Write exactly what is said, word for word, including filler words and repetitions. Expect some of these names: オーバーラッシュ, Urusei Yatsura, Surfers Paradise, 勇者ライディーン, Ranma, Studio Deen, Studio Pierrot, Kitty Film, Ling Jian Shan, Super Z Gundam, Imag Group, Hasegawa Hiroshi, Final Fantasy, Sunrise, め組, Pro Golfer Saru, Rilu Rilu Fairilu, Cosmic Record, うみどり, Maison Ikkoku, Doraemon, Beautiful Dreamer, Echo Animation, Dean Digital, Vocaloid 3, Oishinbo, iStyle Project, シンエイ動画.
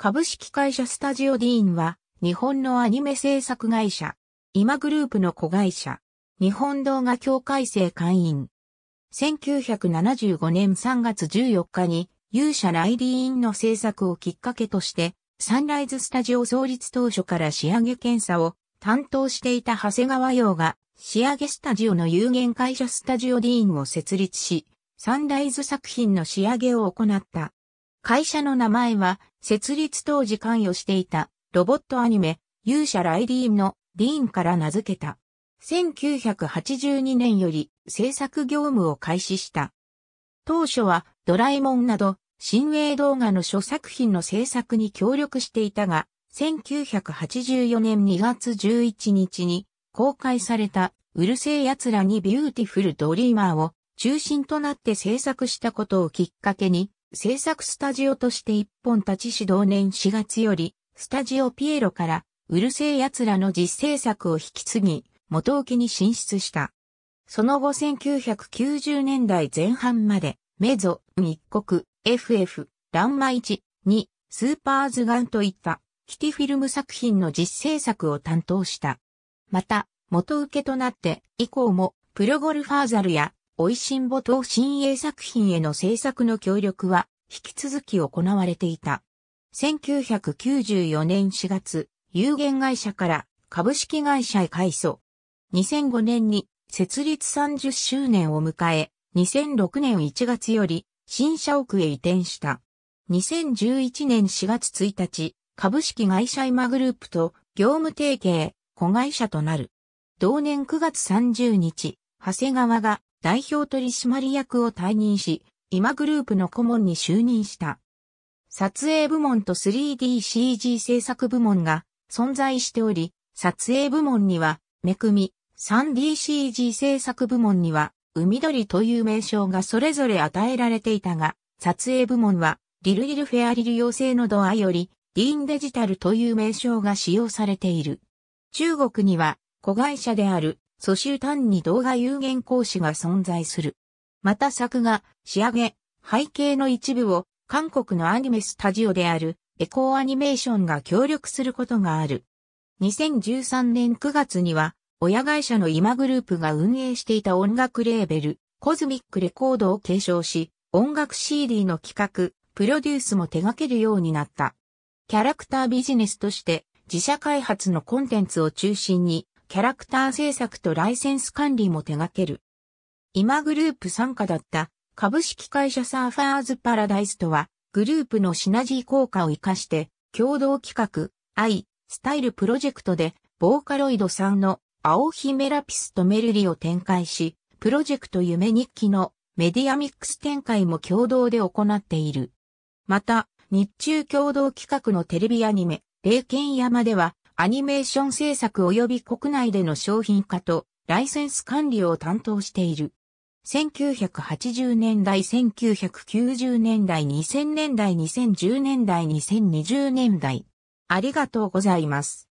株式会社スタジオディーンは、日本のアニメ制作会社、今グループの子会社、日本動画協会正会員。せんきゅうひゃくななじゅうごねんさんがつじゅうよっかに、勇者ライディーンの制作をきっかけとして、サンライズスタジオ創立当初から仕上げ検査を担当していた長谷川洋が、仕上げスタジオの有限会社スタジオディーンを設立し、サンライズ作品の仕上げを行った。会社の名前は、設立当時関与していたロボットアニメ、勇者ライディーンのディーンから名付けた。せんきゅうひゃくはちじゅうにねんより制作業務を開始した。当初はドラえもんなど、新鋭動画の諸作品の制作に協力していたが、せんきゅうひゃくはちじゅうよねんにがつじゅういちにちに公開されたうるせえ奴らにビューティフルドリーマーを中心となって制作したことをきっかけに、制作スタジオとして一本立ちし同年しがつより、スタジオピエロからうるせえ奴らの実制作を引き継ぎ、元請けに進出した。その後せんきゅうひゃくきゅうじゅうねんだいぜんはんまで、メゾン一国、エフエフ、ランマいち、に、スーパーズガンといった、キティフィルム作品の実制作を担当した。また、元請けとなって、以降も、プロゴルファーザルや、おいしんぼ等新鋭作品への制作の協力は、引き続き行われていた。せんきゅうひゃくきゅうじゅうよねんしがつ、有限会社から株式会社へ改組。にせんごねんに設立さんじゅっしゅうねんを迎え、にせんろくねんいちがつより新社屋へ移転した。にせんじゅういちねんしがつついたち、株式会社今グループと業務提携、子会社となる。同年くがつさんじゅうにち、長谷川が代表取締役を退任し、今グループの顧問に就任した。撮影部門と スリーディーシージー 制作部門が存在しており、撮影部門には、めくみ、スリーディーシージー 制作部門には、海鳥という名称がそれぞれ与えられていたが、撮影部門は、リルリルフェアリル妖精のドアより、ディーンデジタルという名称が使用されている。中国には、子会社である、蘇州単に動画有限公司が存在する。また作画、仕上げ、背景の一部を、韓国のアニメスタジオである、エコーアニメーションが協力することがある。にせんじゅうさんねんくがつには、親会社の今グループが運営していた音楽レーベル、Cosmic Recordを継承し、音楽 シーディー の企画、プロデュースも手掛けるようになった。キャラクタービジネスとして、自社開発のコンテンツを中心に、キャラクター制作とライセンス管理も手掛ける。今グループ傘下だった、株式会社サーファーズパラダイスとは、グループのシナジー効果を活かして、共同企画、アイスタイルProjectで、ヴォーカロイドスリーの青姫ラピスとメルリを展開し、プロジェクト夢日記のメディアミックス展開も共同で行っている。また、日中共同企画のテレビアニメ、霊剣山では、アニメーション制作及び国内での商品化とライセンス管理を担当している。せんきゅうひゃくはちじゅうねんだい、せんきゅうひゃくきゅうじゅうねんだい、にせんねんだい、にせんじゅうねんだい、にせんにじゅうねんだい。ありがとうございます。